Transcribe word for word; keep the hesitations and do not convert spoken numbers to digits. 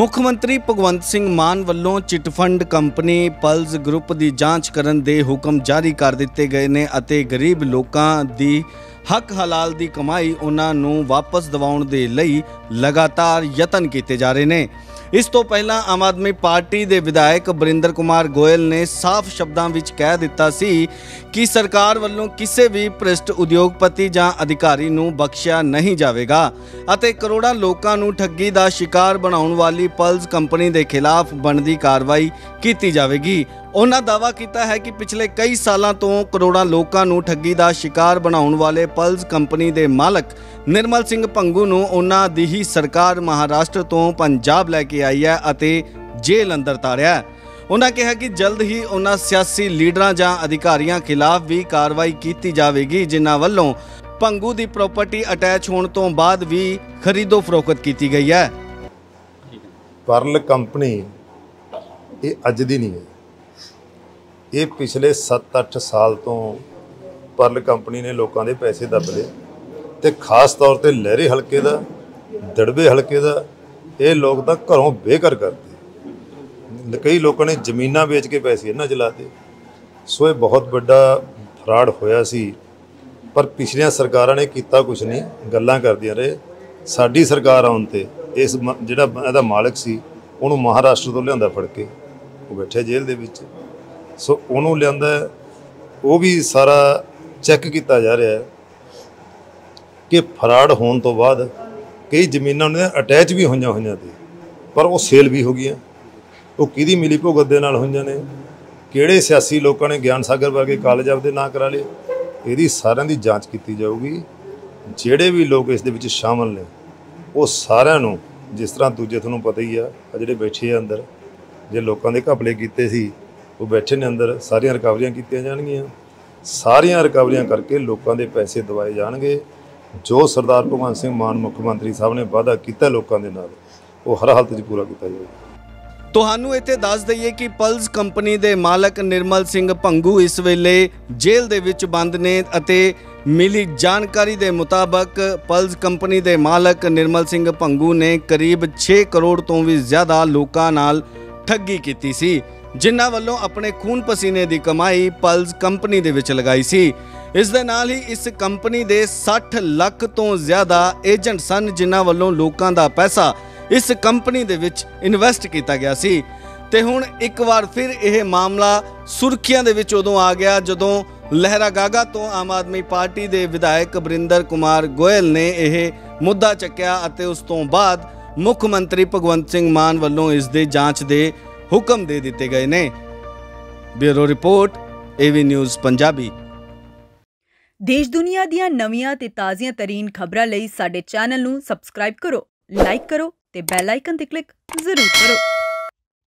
ਮੁੱਖ ਮੰਤਰੀ ਭਗਵੰਤ ਸਿੰਘ ਮਾਨ ਵੱਲੋਂ ਚਿਟਫੰਡ ਕੰਪਨੀ ਪਲਸ ਗਰੁੱਪ ਦੀ ਜਾਂਚ ਕਰਨ ਦੇ ਹੁਕਮ ਜਾਰੀ ਕਰ ਦਿੱਤੇ ਗਏ ਨੇ ਅਤੇ ਗਰੀਬ ਲੋਕਾਂ ਦੀ ਹੱਕ ਹਲਾਲ ਦੀ ਕਮਾਈ ਉਹਨਾਂ ਨੂੰ ਵਾਪਸ ਦਿਵਾਉਣ ਦੇ ਲਈ ਲਗਾਤਾਰ ਯਤਨ ਕੀਤੇ ਜਾ ਰਹੇ ਨੇ। इस तो पहला आम आदमी पार्टी के विधायक बरिंदर कुमार गोयल ने साफ शब्दों में कह दिता सी कि सरकार वालों किसी भी भ्रिष्ट उद्योगपति या अधिकारी नूं बख्शिया नहीं जाएगा अते करोड़ों लोगों नूं ठगी का शिकार बनाने वाली पर्ल्स कंपनी के खिलाफ बनती कार्रवाई की जाएगी। उन्होंने दावा किया है कि पिछले कई सालों तो करोड़ों लोगों नूं ठगी का शिकार बनाने वाले पर्ल्स कंपनी के मालक निर्मल सिंह पंगू नूं उन्हां दी ही सरकार महाराष्ट्र तो पंजाब लैके आई है अते जेल अंदर तारिया। उन्होंने कहा कि जल्द ही उन्हां सियासी लीडरां जां अधिकारियां खिलाफ भी कार्रवाई की जाएगी जिन्हां वल्लों पंगू की प्रॉपर्टी अटैच होने तो बाद भी खरीदो फरोख्त की गई है। पर्ल कंपनी ये अज दी नहीं है, ये पिछले सत्त अठ साल तो पर्ल कंपनी ने लोगों के पैसे दब लए ते खास तौर पर लहरे हल्के का दड़बे हल्के का ये लोग तो घरों बेघर करते, कई लोगों ने जमीना बेच के पैसे इन्हें चलाते। सो ये बहुत बड़ा फ्राड होया सी, पर पिछलियां सरकारां ने किया कुछ नहीं, गल्लां करदियां रहे। साडी सरकार आउण ते इस जिहड़ा इहदा मालिक सी उहनूं महाराष्ट्र तो लिआंदा फड़ के वो बैठा जेल दे विच। सो उहनूं लिआंदा वो भी सारा चैक किया जा रहा है कि फराड होने तो बाद कई जमीनां उन्हें अटैच भी होईयां होईयां थे पर वो सेल भी हो गई। वो किहदी मिली भुगत दे नाल होईयां ने, किहड़े सियासी लोगों ने ज्ञान सागर वर्गे कालेज आपदे नां करा लए, इहदी सारियां दी जांच कीती जाऊगी। जिहड़े भी लोग इस दे विच शामिल ने वो सारियां नूं जिस तरह दूजे तुहानूं पता ही आ जिहड़े बैठे अंदर जे लोगों दे घपले कीते सी वो बैठे ने अंदर, सारियां रिकवरियां कीतियां जाणगीयां। सारियां रिकवरियां करके लोगों दे पैसे दवाए जाणगे। जो सरदार भगवंत सिंह मान मुख्यमंत्री साहब ने वादा किया लोगों के नाल वो हर हालत में पूरा किया जाएगा। तुहानू इत्थे दस दईए कि पर्ल्स कंपनी के मालक निर्मल सिंह पंगू इस वेले जेल दे विच बंद ने अते मिली जानकारी के मुताबक पर्ल्स कंपनी के मालक निर्मल सिंह पंगू ने करीब छे करोड़ तो भी ज़्यादा लोगों नाल ठगी की सी जिन्हां वल्लों अपने खून पसीने की कमाई पर्ल्स कंपनी दे विच लगाई सी। इस दे नाल ही इस कंपनी के साठ लाख तो ज़्यादा एजेंट सन जिन्हां वल्लों लोगों का पैसा इस कंपनी दे विच इन्वेस्ट किया गया सी। ते हुण एक बार फिर यह मामला सुर्खियां दे विच उदों आ गया जदों लहरागागा तो आम आदमी पार्टी के विधायक बरिंदर कुमार गोयल ने यह मुद्दा चुकया अते उस तों बाद मुख्य मंत्री भगवंत सिंह मान वल्लों इस दे जांच दे हुक्म दे दिते गए ने। Bureau report AV news Punjabi. देश दुनिया दियां नवीआं ते ताज़ियां तरीन खबरां लई साडे चैनल नूं सबसक्राइब करो, लाइक करो ते बैल आइकन ते क्लिक जरूर करो।